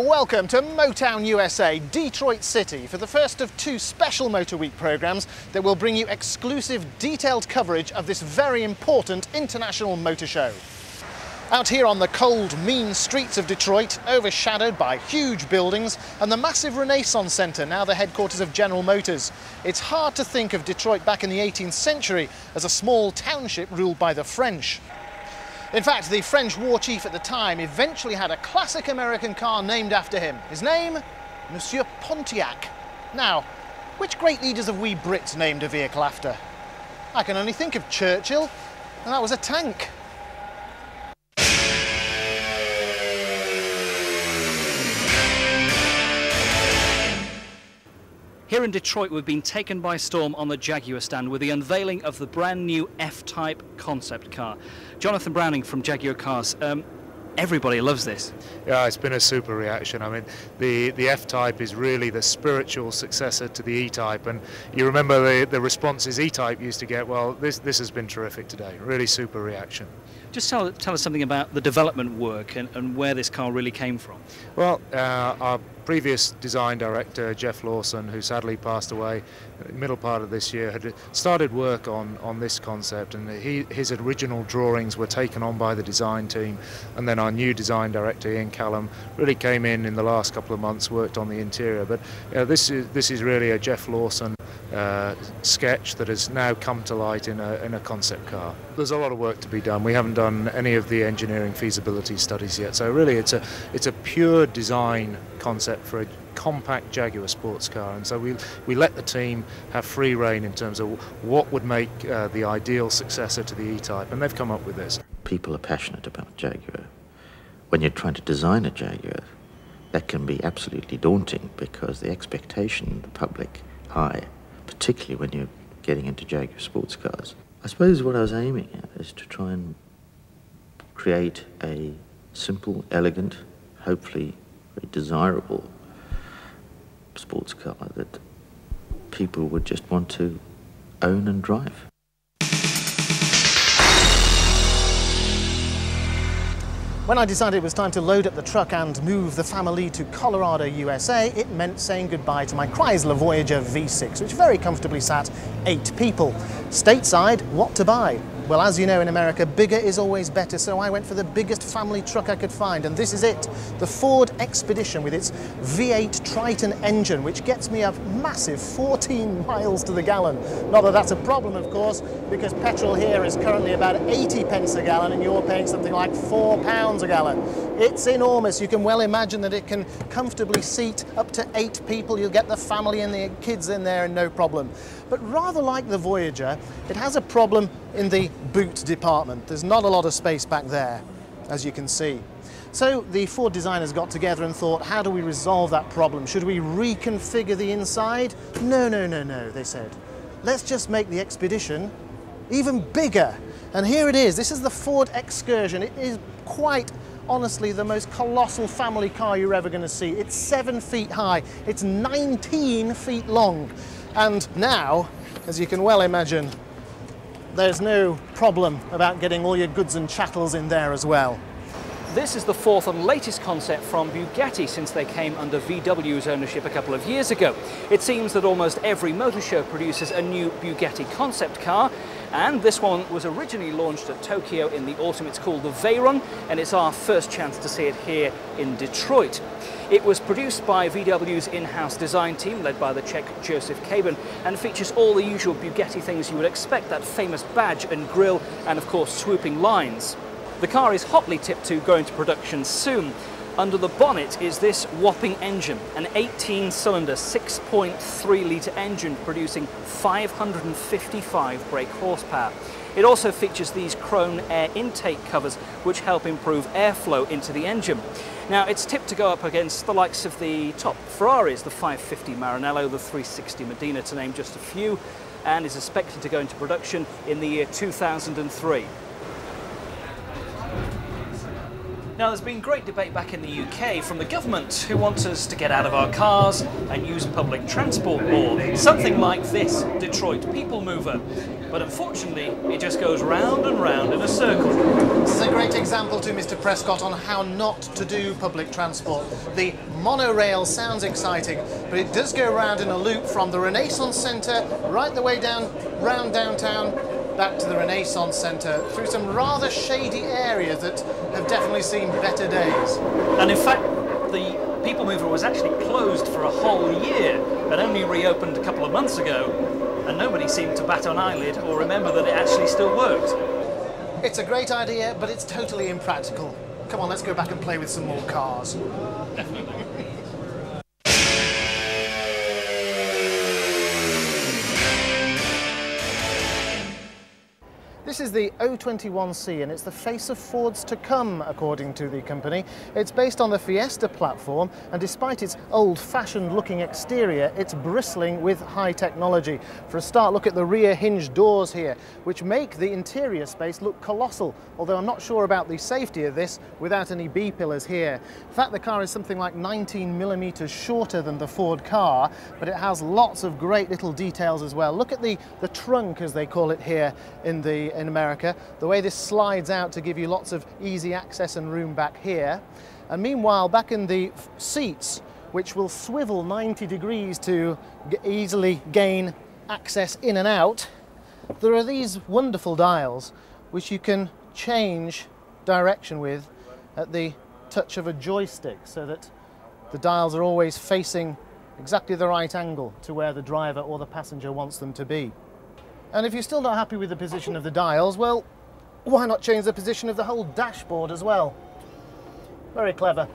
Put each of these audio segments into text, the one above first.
welcome to Motown USA, Detroit City, for the first of two special Motor Week programs that will bring you exclusive, detailed coverage of this very important international motor show. Out here on the cold, mean streets of Detroit, overshadowed by huge buildings and the massive Renaissance Center, now the headquarters of General Motors, it's hard to think of Detroit back in the 18th century as a small township ruled by the French. In fact, the French war chief at the time eventually had a classic American car named after him. His name? Monsieur Pontiac. Now, which great leaders have we Brits named a vehicle after? I can only think of Churchill, and that was a tank. Here in Detroit, we've been taken by storm on the Jaguar stand with the unveiling of the brand new F-type concept car. Jonathan Browning from Jaguar Cars, everybody loves this. Yeah, it's been a super reaction. I mean, the F-type is really the spiritual successor to the E-type, and you remember the responses E-type used to get. Well, this has been terrific today, really super reaction. Just tell us something about the development work and where this car really came from. Well, our previous design director, Jeff Lawson, who sadly passed away in the middle part of this year, had started work on this concept, and his original drawings were taken on by the design team, and then our new design director, Ian Callum, really came in the last couple of months, worked on the interior. But this is really a Jeff Lawson sketch that has now come to light in a concept car. There's a lot of work to be done. We haven't done any of the engineering feasibility studies yet, so really it's a pure design concept for a compact Jaguar sports car, and so we let the team have free rein in terms of what would make the ideal successor to the E-type, and they've come up with this. People are passionate about Jaguar. When you're trying to design a Jaguar, that can be absolutely daunting because the expectation of the public is high, particularly when you're getting into Jaguar sports cars. I suppose what I was aiming at is to try and create a simple, elegant, hopefully very desirable sports car that people would just want to own and drive. When I decided it was time to load up the truck and move the family to Colorado, USA, it meant saying goodbye to my Chrysler Voyager V6, which very comfortably sat 8 people. Stateside, what to buy? Well, as you know, in America, bigger is always better, so I went for the biggest family truck I could find, and this is it, the Ford Expedition with its V8 Triton engine, which gets me a massive 14 miles to the gallon. Not that that's a problem, of course, because petrol here is currently about 80 pence a gallon, and you're paying something like £4 a gallon. It's enormous. You can well imagine that it can comfortably seat up to 8 people. You'll get the family and the kids in there and no problem. But rather like the Voyager, it has a problem in the boot department. There's not a lot of space back there, as you can see. So the Ford designers got together and thought, how do we resolve that problem? Should we reconfigure the inside? No, no, no, no, they said. Let's just make the Expedition even bigger. And here it is. This is the Ford Excursion. It is quite honestly the most colossal family car you're ever going to see. It's 7 feet high. It's 19 feet long. And now, as you can well imagine, there's no problem about getting all your goods and chattels in there as well. This is the fourth and latest concept from Bugatti since they came under VW's ownership a couple of years ago. It seems that almost every motor show produces a new Bugatti concept car, and this one was originally launched at Tokyo in the autumn. It's called the Veyron, and it's our first chance to see it here in Detroit. It was produced by VW's in-house design team, led by the Czech Josef Kaban, and features all the usual Bugatti things you would expect, that famous badge and grille, and of course swooping lines. The car is hotly tipped to go into production soon. Under the bonnet is this whopping engine, an 18-cylinder, 6.3-litre engine producing 555 brake horsepower. It also features these chrome air intake covers, which help improve airflow into the engine. Now, it's tipped to go up against the likes of the top Ferraris, the 550 Maranello, the 360 Modena, to name just a few, and is expected to go into production in the year 2003. Now, there's been great debate back in the UK from the government who wants us to get out of our cars and use public transport more. Something like this Detroit People Mover. But unfortunately, it just goes round and round in a circle. This is a great example to Mr. Prescott on how not to do public transport. The monorail sounds exciting, but it does go round in a loop from the Renaissance Center right the way down, round downtown, back to the Renaissance Center, through some rather shady areas that have definitely seen better days. And in fact, the People Mover was actually closed for a whole year and only reopened a couple of months ago, and nobody seemed to bat an eyelid or remember that it actually still worked. It's a great idea, but it's totally impractical. Come on, let's go back and play with some more cars. Definitely. This is the 021c, and it's the face of Fords to come, according to the company. It's based on the Fiesta platform, and despite its old-fashioned looking exterior, it's bristling with high technology. For a start, look at the rear hinge doors here, which make the interior space look colossal, although I'm not sure about the safety of this without any B-pillars here. In fact, the car is something like 19 millimeters shorter than the Ford car, but it has lots of great little details as well. Look at the trunk, as they call it here in America, the way this slides out to give you lots of easy access and room back here. And meanwhile, back in the seats, which will swivel 90 degrees to easily gain access in and out, there are these wonderful dials which you can change direction with at the touch of a joystick, so that the dials are always facing exactly the right angle to where the driver or the passenger wants them to be. And if you're still not happy with the position of the dials, well, why not change the position of the whole dashboard as well? Very clever.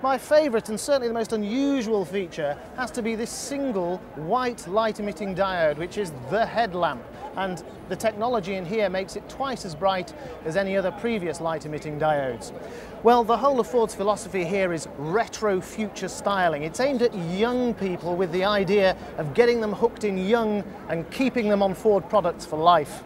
My favourite, and certainly the most unusual feature, has to be this single white light-emitting diode, which is the headlamp. And the technology in here makes it twice as bright as any other previous light-emitting diodes. Well, the whole of Ford's philosophy here is retro-future styling. It's aimed at young people with the idea of getting them hooked in young and keeping them on Ford products for life.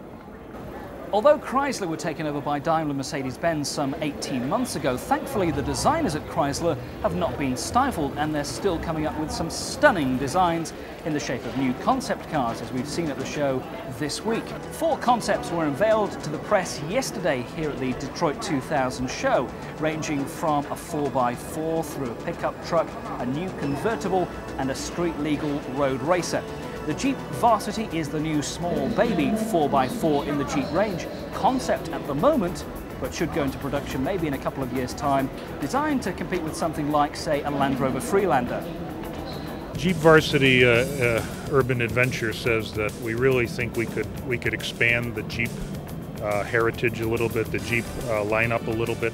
Although Chrysler were taken over by Daimler Mercedes-Benz some 18 months ago, thankfully the designers at Chrysler have not been stifled, and they're still coming up with some stunning designs in the shape of new concept cars, as we've seen at the show this week. Four concepts were unveiled to the press yesterday here at the Detroit 2000 show, ranging from a 4x4 through a pickup truck, a new convertible and a street-legal road racer. The Jeep Varsity is the new small baby 4x4 in the Jeep range, concept at the moment, but should go into production maybe in a couple of years' time, designed to compete with something like, say, a Land Rover Freelander. Jeep Varsity Urban Adventure says that we really think we could expand the Jeep heritage a little bit, the Jeep lineup a little bit,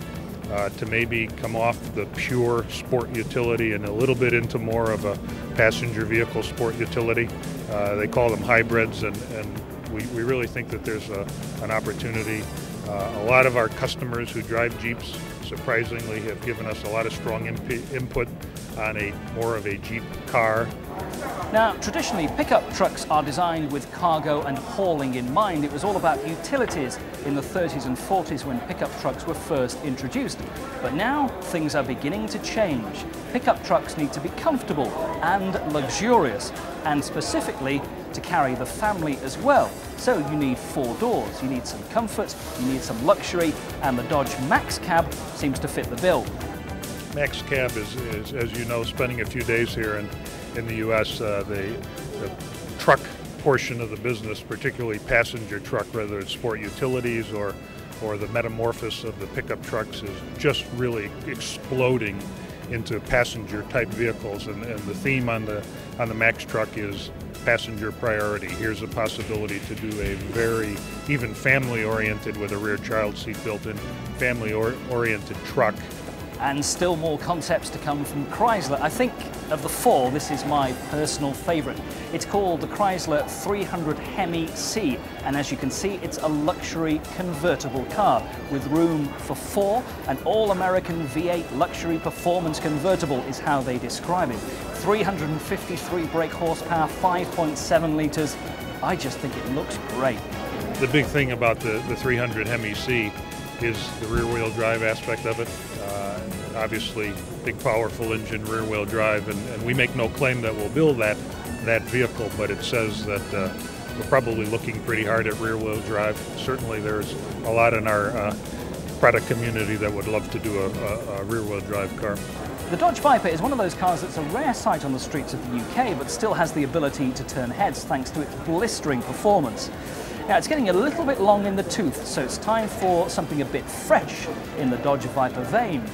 to maybe come off the pure sport utility and a little bit into more of a passenger vehicle sport utility. They call them hybrids, and we really think that there's an opportunity. A lot of our customers who drive Jeeps, surprisingly, have given us a lot of strong input on more of a Jeep car. Now, traditionally, pickup trucks are designed with cargo and hauling in mind. It was all about utilities in the 30s and 40s when pickup trucks were first introduced. But now, things are beginning to change. Pickup trucks need to be comfortable and luxurious, and specifically to carry the family as well. So you need four doors, you need some comfort, you need some luxury, and the Dodge Max Cab seems to fit the bill. Max Cab is as you know, spending a few days here in the U.S., the truck portion of the business, particularly passenger truck, whether it's sport utilities or the metamorphosis of the pickup trucks, is just really exploding into passenger-type vehicles. And the theme on the Max truck is passenger priority. Here's a possibility to do a very, even family-oriented, with a rear child seat built-in, family-oriented truck. And still more concepts to come from Chrysler. I think of the four, this is my personal favorite. It's called the Chrysler 300 Hemi C, and as you can see, it's a luxury convertible car with room for four. An all-American V8 luxury performance convertible is how they describe it. 353 brake horsepower, 5.7 litres. I just think it looks great. The big thing about the 300 Hemi C is the rear-wheel drive aspect of it. Obviously, big, powerful engine, rear-wheel drive, and we make no claim that we'll build that vehicle, but it says that we're probably looking pretty hard at rear-wheel drive. Certainly, there's a lot in our product community that would love to do a rear-wheel drive car. The Dodge Viper is one of those cars that's a rare sight on the streets of the UK, but still has the ability to turn heads thanks to its blistering performance. Now, it's getting a little bit long in the tooth, so it's time for something a bit fresh in the Dodge Viper vein.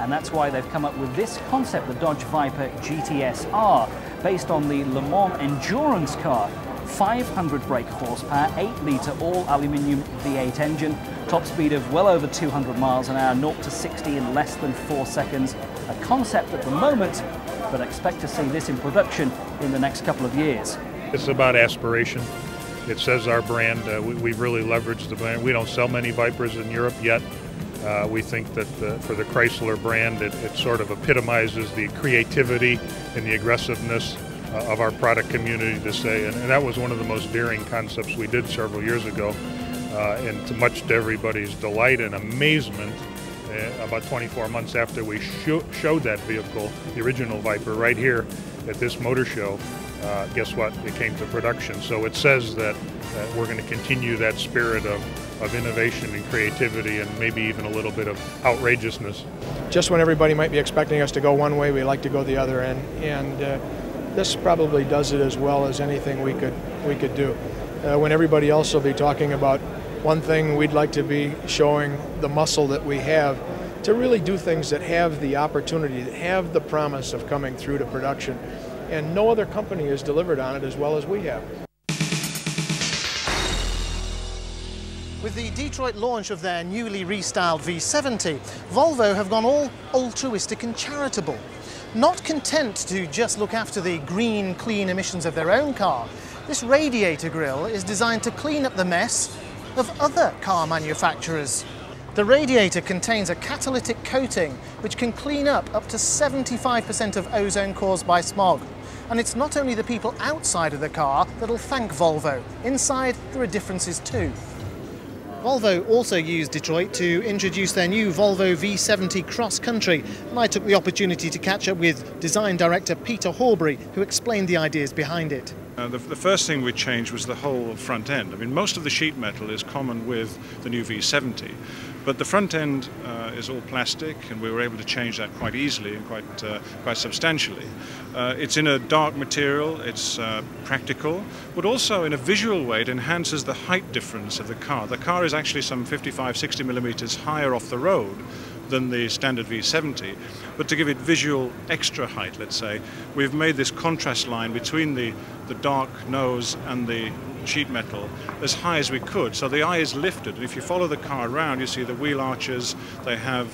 And that's why they've come up with this concept, the Dodge Viper GTS-R, based on the Le Mans Endurance car. 500 brake horsepower, 8-litre all-aluminium V8 engine, top speed of well over 200 miles an hour, 0 to 60 in less than 4 seconds. A concept at the moment, but expect to see this in production in the next couple of years. It's about aspiration. It says our brand. We've really leveraged the brand. We don't sell many Vipers in Europe yet. We think that for the Chrysler brand, it sort of epitomizes the creativity and the aggressiveness of our product community to say, and that was one of the most daring concepts we did several years ago, and to much to everybody's delight and amazement, about 24 months after we showed that vehicle, the original Viper, right here at this motor show, guess what? It came to production. So it says that we're going to continue that spirit of innovation and creativity and maybe even a little bit of outrageousness. Just when everybody might be expecting us to go one way, we like to go the other end, and this probably does it as well as anything we could do. When everybody else will be talking about one thing, we'd like to be showing the muscle that we have to really do things that have the opportunity, that have the promise of coming through to production. And no other company has delivered on it as well as we have. With the Detroit launch of their newly restyled V70, Volvo have gone all altruistic and charitable. Not content to just look after the green, clean emissions of their own car, this radiator grille is designed to clean up the mess of other car manufacturers. The radiator contains a catalytic coating which can clean up to 75% of ozone caused by smog. And it's not only the people outside of the car that'll thank Volvo. Inside, there are differences too. Volvo also used Detroit to introduce their new Volvo V70 Cross Country, and I took the opportunity to catch up with design director Peter Horbury, who explained the ideas behind it. The first thing we changed was the whole front end. I mean, most of the sheet metal is common with the new V70, but the front end is all plastic, and we were able to change that quite easily and quite substantially. It's in a dark material, it's practical, but also in a visual way it enhances the height difference of the car. The car is actually some 55-60 millimeters higher off the road than the standard V70, but to give it visual extra height, let's say, we've made this contrast line between the dark nose and the sheet metal as high as we could, so the eye is lifted. And if you follow the car around, you see the wheel arches, they have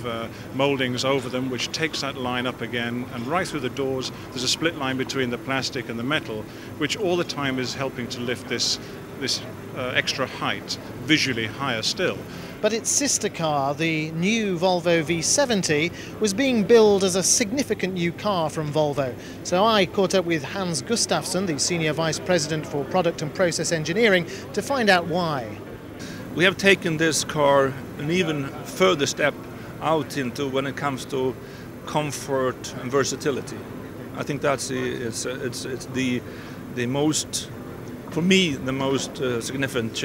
mouldings over them which takes that line up again, and right through the doors there's a split line between the plastic and the metal, which all the time is helping to lift this extra height, visually higher still. But its sister car, the new Volvo V70, was being billed as a significant new car from Volvo. So I caught up with Hans Gustafsson, the Senior Vice President for Product and Process Engineering, to find out why. We have taken this car an even further step out into when it comes to comfort and versatility. I think that's the most, for me, the most significant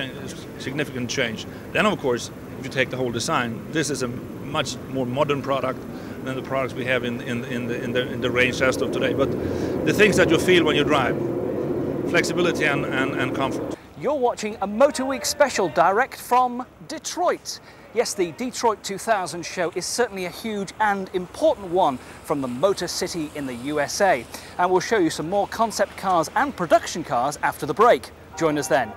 change. Then, of course, if you take the whole design, this is a much more modern product than the products we have in the range as of today. But the things that you feel when you drive, flexibility and comfort. You're watching a Motor Week special direct from Detroit. Yes, the Detroit 2000 show is certainly a huge and important one from the Motor City in the USA. And we'll show you some more concept cars and production cars after the break. Join us then.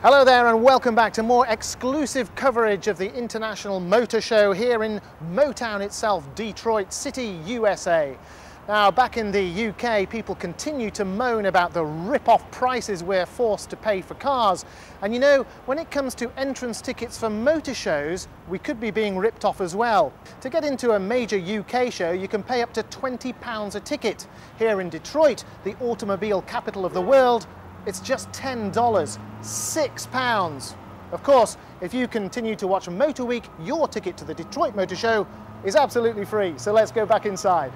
Hello there and welcome back to more exclusive coverage of the International Motor Show here in Motown itself, Detroit City, USA. Now, back in the UK, people continue to moan about the rip-off prices we're forced to pay for cars. And you know, when it comes to entrance tickets for motor shows, we could be being ripped off as well. To get into a major UK show, you can pay up to £20 a ticket. Here in Detroit, the automobile capital of the world, it's just $10, £6. Of course, if you continue to watch Motor Week, your ticket to the Detroit Motor Show is absolutely free. So let's go back inside.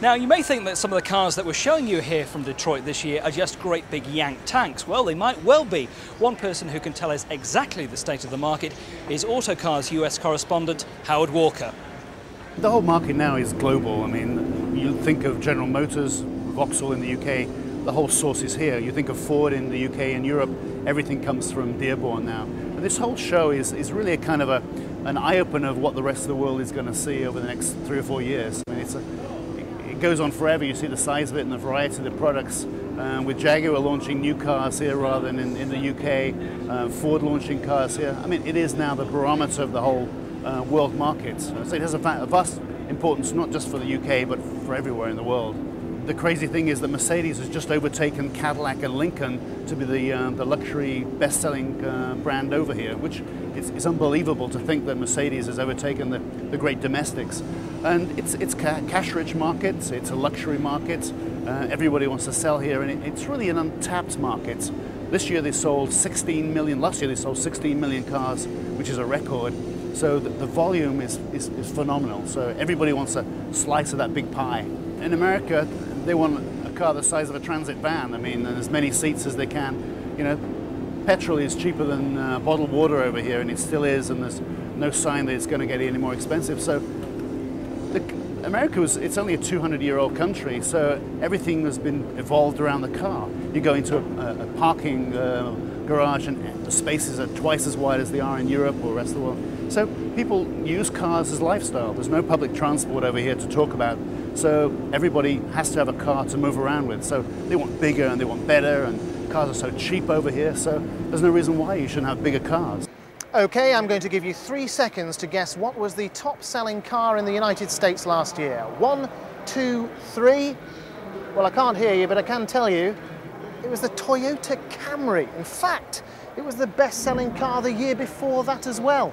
Now, you may think that some of the cars that we're showing you here from Detroit this year are just great big yank tanks. Well, they might well be. One person who can tell us exactly the state of the market is Autocar's US correspondent, Howard Walker. The whole market now is global. I mean, you think of General Motors, Vauxhall in the UK, the whole source is here. You think of Ford in the UK and Europe, everything comes from Dearborn now. And this whole show is really a kind of an eye-opener of what the rest of the world is going to see over the next 3 or 4 years. I mean, it goes on forever. You see the size of it and the variety of the products, with Jaguar launching new cars here rather than in the UK, Ford launching cars here. I mean, it is now the barometer of the whole world market. So it has a vast importance, not just for the UK, but for everywhere in the world. The crazy thing is that Mercedes has just overtaken Cadillac and Lincoln to be the luxury best-selling brand over here, which it's unbelievable to think that Mercedes has overtaken the great domestics. And it's cash-rich markets, it's a luxury market, everybody wants to sell here, and it's really an untapped market. This year they sold 16 million, last year they sold 16 million cars, which is a record. So the volume is phenomenal, so everybody wants a slice of that big pie. In America, they want a car the size of a transit van. I mean, and as many seats as they can. You know, petrol is cheaper than bottled water over here, and it still is, and there's no sign that it's going to get any more expensive. So America it's only a 200-year-old country, so everything has been evolved around the car. You go into a parking garage, and the spaces are twice as wide as they are in Europe or the rest of the world. So people use cars as lifestyle. There's no public transport over here to talk about. So everybody has to have a car to move around with. So they want bigger and they want better, and cars are so cheap over here, so there's no reason why you shouldn't have bigger cars. Okay, I'm going to give you 3 seconds to guess what was the top-selling car in the United States last year. 1, 2, 3. Well, I can't hear you, but I can tell you it was the Toyota Camry. In fact, it was the best-selling car the year before that as well.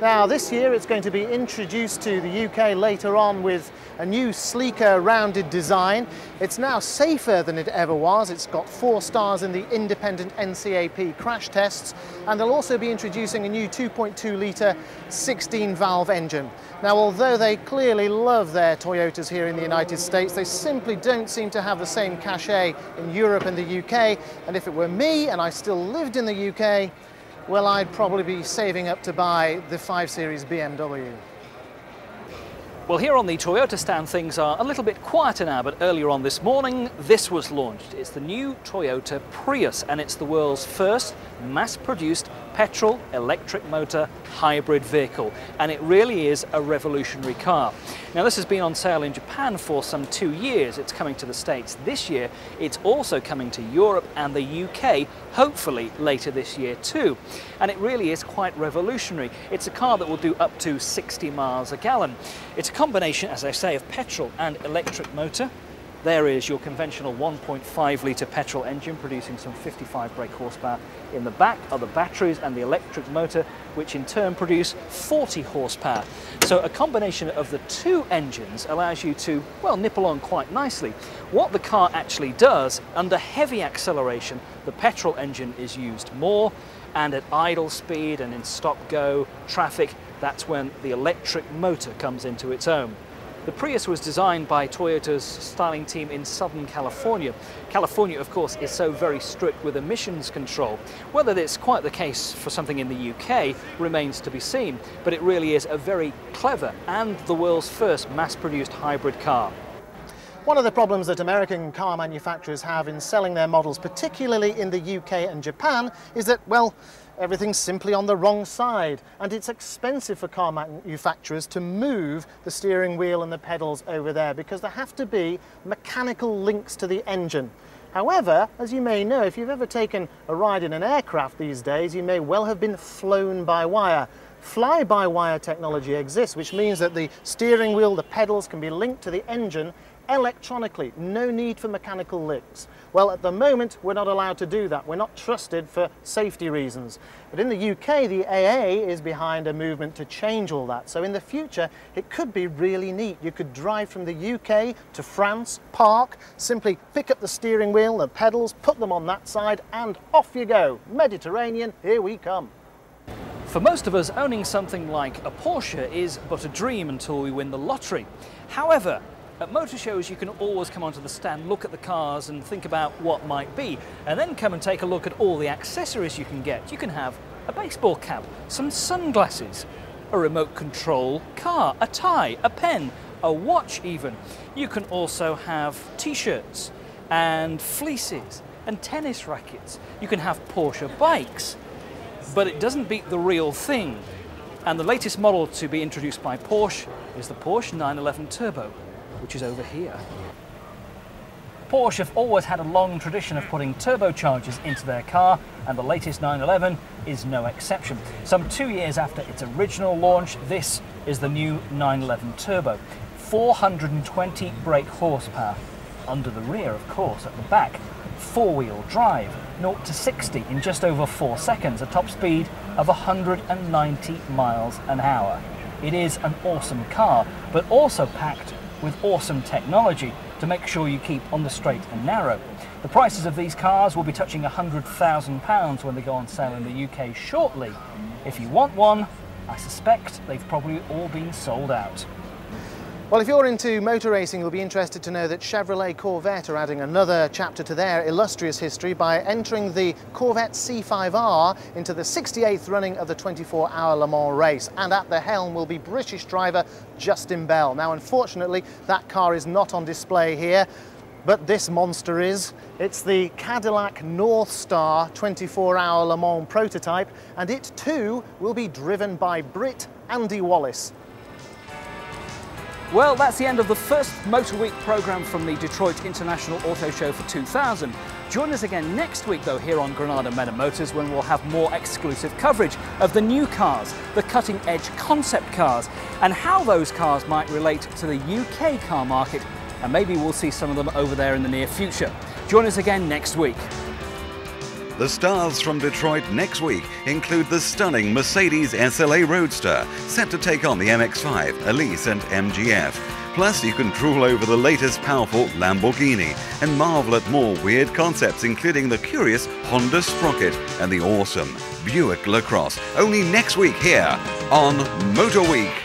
Now, this year it's going to be introduced to the UK later on with a new sleeker, rounded design. It's now safer than it ever was. It's got 4 stars in the independent NCAP crash tests, and they'll also be introducing a new 2.2-litre 16-valve engine. Now, although they clearly love their Toyotas here in the United States, they simply don't seem to have the same cachet in Europe and the UK, and if it were me and I still lived in the UK, well, I'd probably be saving up to buy the 5 Series BMW. Well, here on the Toyota stand, things are a little bit quieter now, but earlier on this morning, this was launched. It's the new Toyota Prius, and it's the world's first mass-produced petrol, electric motor, hybrid vehicle. And it really is a revolutionary car. Now, this has been on sale in Japan for some 2 years. It's coming to the States this year. It's also coming to Europe and the UK, hopefully later this year too. And it really is quite revolutionary. It's a car that will do up to 60 miles a gallon. It's a combination, as I say, of petrol and electric motor. There is your conventional 1.5-litre petrol engine producing some 55 brake horsepower. In the back are the batteries and the electric motor, which in turn produce 40 horsepower. So a combination of the two engines allows you to, well, nip along quite nicely. What the car actually does, under heavy acceleration, the petrol engine is used more, and at idle speed and in stop-go traffic, that's when the electric motor comes into its own. The Prius was designed by Toyota's styling team in Southern California. California, of course, is so very strict with emissions control. Whether it's quite the case for something in the UK remains to be seen, but it really is a very clever and the world's first mass-produced hybrid car. One of the problems that American car manufacturers have in selling their models, particularly in the UK and Japan, is that, well, everything's simply on the wrong side, and it's expensive for car manufacturers to move the steering wheel and the pedals over there because there have to be mechanical links to the engine. However, as you may know, if you've ever taken a ride in an aircraft these days, you may well have been flown by wire. Fly-by-wire technology exists, which means that the steering wheel, the pedals, can be linked to the engine electronically. No need for mechanical links. Well, at the moment, we're not allowed to do that. We're not trusted for safety reasons. But in the UK, the AA is behind a movement to change all that. So in the future, it could be really neat. You could drive from the UK to France, park, simply pick up the steering wheel, the pedals, put them on that side, and off you go. Mediterranean, here we come. For most of us, owning something like a Porsche is but a dream until we win the lottery. However, at motor shows, you can always come onto the stand, look at the cars and think about what might be, and then come and take a look at all the accessories you can get. You can have a baseball cap, some sunglasses, a remote control car, a tie, a pen, a watch even. You can also have t-shirts and fleeces and tennis rackets. You can have Porsche bikes, but it doesn't beat the real thing. And the latest model to be introduced by Porsche is the Porsche 911 Turbo, which is over here. Porsche have always had a long tradition of putting turbochargers into their car, and the latest 911 is no exception. Some 2 years after its original launch, this is the new 911 Turbo. 420 brake horsepower, under the rear of course, at the back. Four-wheel drive, 0 to 60 in just over 4 seconds, a top speed of 190 miles an hour. It is an awesome car, but also packed with awesome technology to make sure you keep on the straight and narrow. The prices of these cars will be touching £100,000 when they go on sale in the UK shortly. If you want one, I suspect they've probably all been sold out. Well, if you're into motor racing, you'll be interested to know that Chevrolet Corvette are adding another chapter to their illustrious history by entering the Corvette C5R into the 68th running of the 24-hour Le Mans race. And at the helm will be British driver Justin Bell. Now, unfortunately, that car is not on display here, but this monster is. It's the Cadillac Northstar 24-hour Le Mans prototype, and it too will be driven by Brit Andy Wallace. Well, that's the end of the first Motor Week programme from the Detroit International Auto Show for 2000. Join us again next week, though, here on Granada Men and Motors, when we'll have more exclusive coverage of the new cars, the cutting-edge concept cars, and how those cars might relate to the UK car market, and maybe we'll see some of them over there in the near future. Join us again next week. The stars from Detroit next week include the stunning Mercedes SLA Roadster, set to take on the MX-5, Elise and MGF. Plus, you can drool over the latest powerful Lamborghini and marvel at more weird concepts, including the curious Honda Sprocket and the awesome Buick LaCrosse. Only next week here on Motor Week.